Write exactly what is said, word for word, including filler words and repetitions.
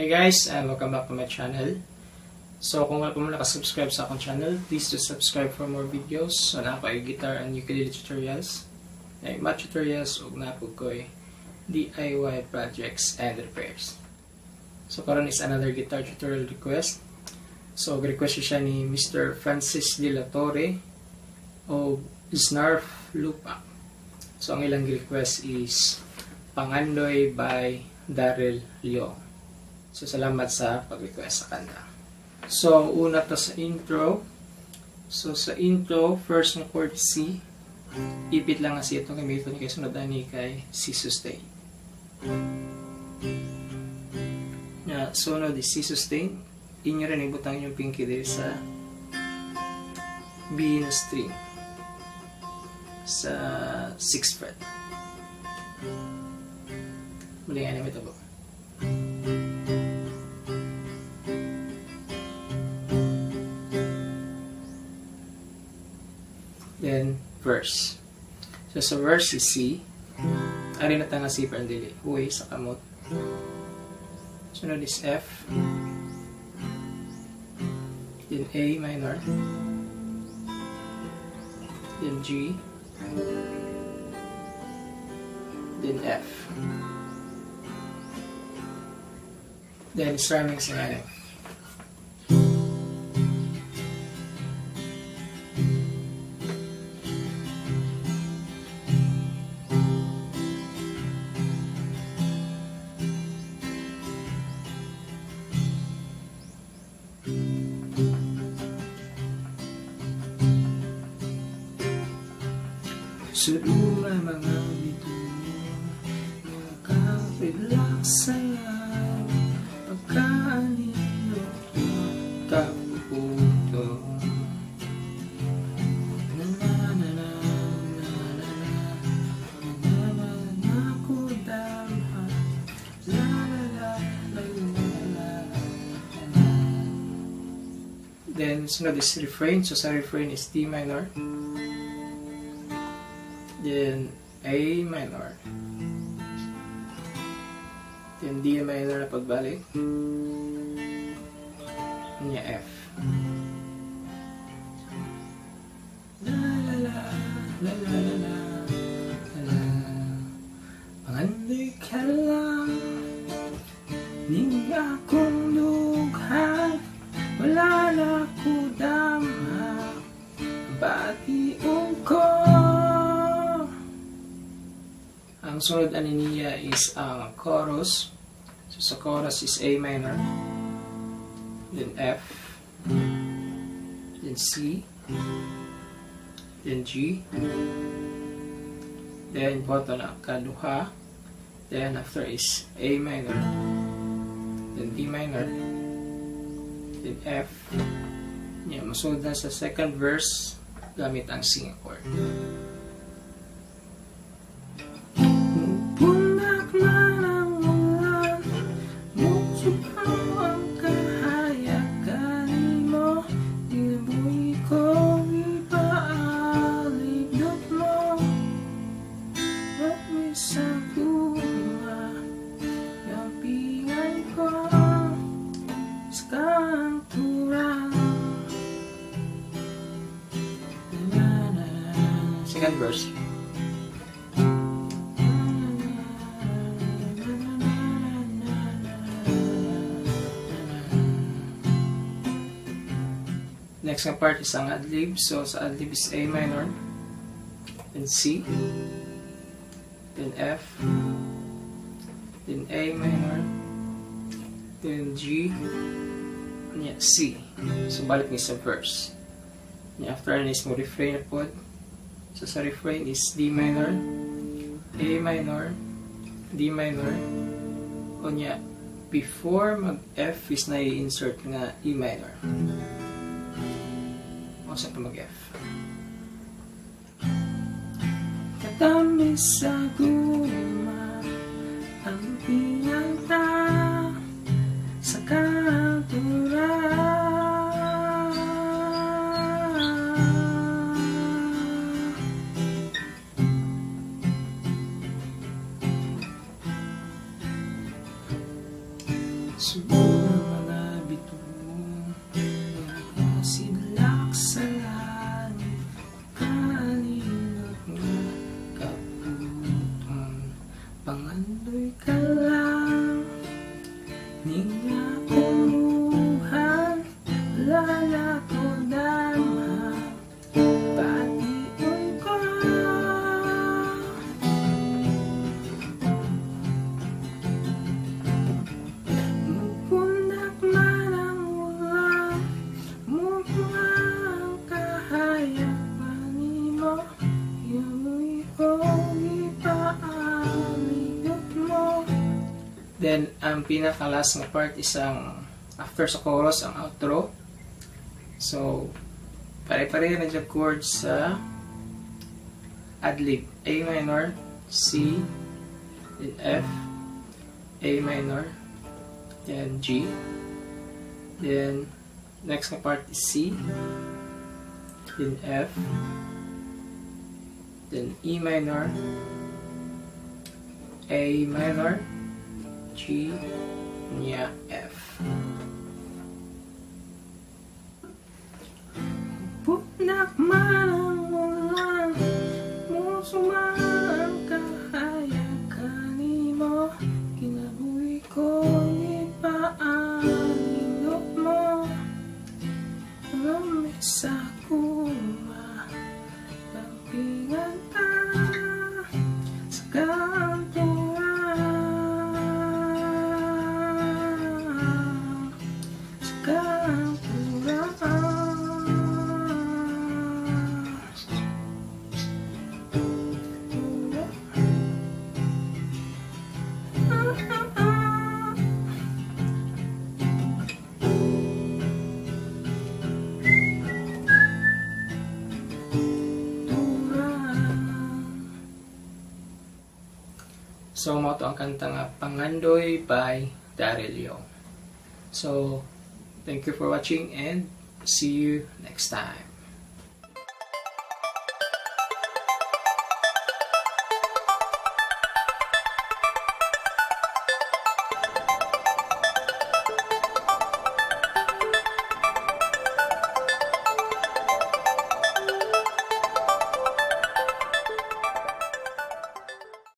Hi guys, and welcome back to my channel. So kung wala pa man nakasubscribe sa akong channel, please do subscribe for more videos on ako ay guitar and ukulele tutorials, ay math tutorials, ug napod koy D I Y projects and repairs. So karon is another guitar tutorial request. So request siya ni Mister Francis Dilatori o Snarf Lupa. So ang ilang request is Pangandoy by Daryl Leong. So, salamat sa pag-request sa kanta. So, una to sa intro. So, sa intro, first ng chord C. Ipit lang kasi itong gamitin kayo sunod ani kay C sustain. Na, sunod is C sustain. Inyo rin ibutang yung pinky dito sa B na string. Sa sixth fret. Muli nga namin ito po. Then, verse. So, sa verse is C. Ari na tanga C para dili. Huway sa kamot. Sunod is F. Then A minor. Then G. Then F. Then, it's rhyming sa ngayon. Suruma mga bituin, mga kapidlak sayang, pagkaanino, kapuputo. Then, sunod is refrain. So, sa refrain is D minor. Then A minor. Then D minor na pagbalik. Then F. La la la la la la la la. Pangandoy ka lang, ning akong lughat, wala na ko damhak, bationg ko. Ang sunod ani niya is ang chorus. So sa chorus is A minor, then F, then C, then G, then boto na kaduha, then after is A minor, then D minor, then F. Yeah, masunod na sa second verse gamit ang sing chord. Second verse. Next na part is ang adlib. So sa adlib is A minor, then C, then F, then A minor, then G, and C. So balik ni sa verse. And after na is mo refrain po. So sa refrain is D minor, A minor, D minor. O niya, before mag-F is na-insert na E minor. O sa pa mag-F. Katamis sa guma, ang pinata, sa katura. Sunog ng mga bituon, nasidlak sa langit, kanin at mga kapunutan. Pangandoy ka lang, ningakuruhan, lalato damha, patiyon ka. Then, ang pinaka-last na part is ang after sa chorus, ang outro. So, pare-pareho na dyan chords sa adlib. A minor, C, then F, A minor, then G. Then, next na part is C, then F, then E minor, A minor, G, niya, F. Punak man wala mo sumaang kahayakani mo, kinabuhi ko ipaaninok mo, lamis ako malampingan ka sa kanto. So, mo to ang kanta nga Pangandoy by Daryl Leong. So, thank you for watching and see you next time.